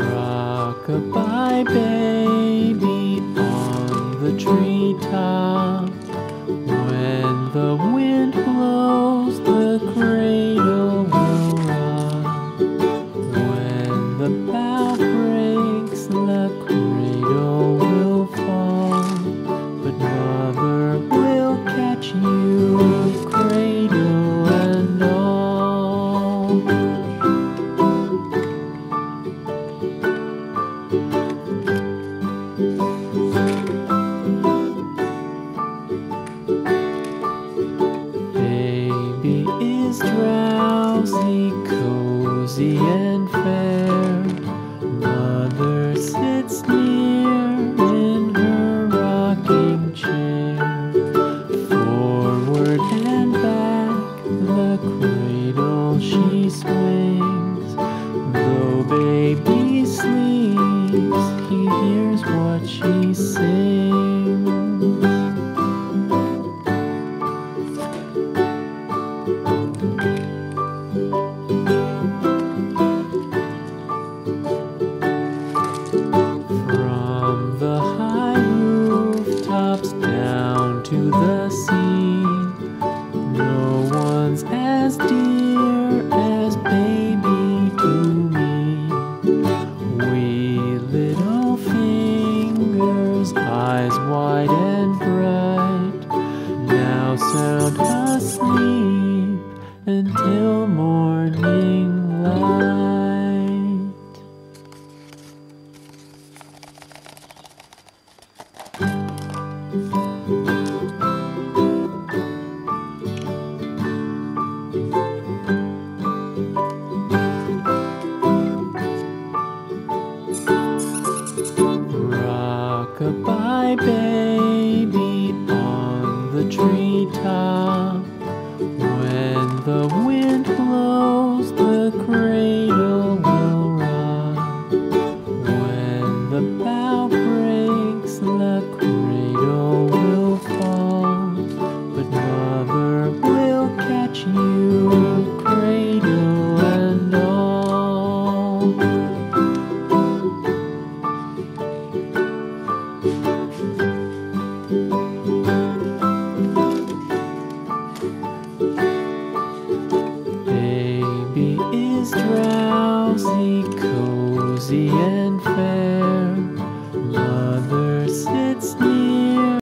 Rock-a-bye baby on the treetop, when the wind blows the cradle will rock. When the bough breaks the cradle will fall, but mother will catch you, cradle and all. Drowsy, cozy and fair, mother sits near in her rocking chair. Forward and back the cradle she swings, though baby sleeps, he hears what she sings. Down to the sea, no one's as dear as baby to me. Wee little fingers, eyes wide and bright, now sound asleep until morning light. Rock-a-bye baby on the treetop, when the wind blows the cradle will rock. When the bough breaks the cradle will fall, but mother will catch you, cradle and all. Drowsy, cozy and fair, mother sits near.